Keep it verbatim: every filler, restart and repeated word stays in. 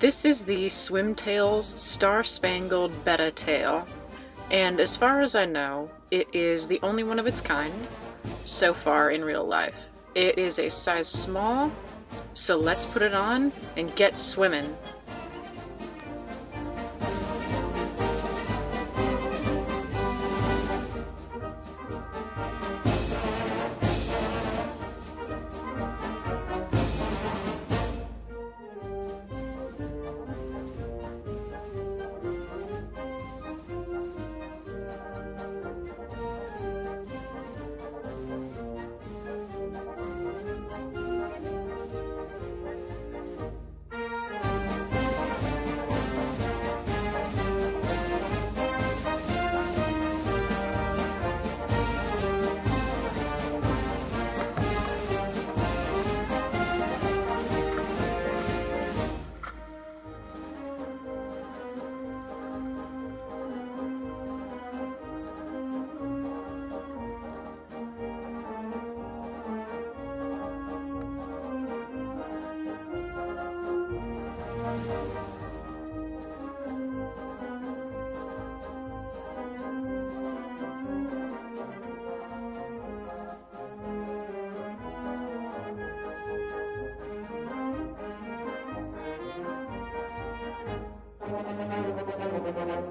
This is the Swimtails Star Spangled Betta Tail, and as far as I know, it is the only one of its kind so far in real life. It is a size small, so let's put it on and get swimming. Thank you.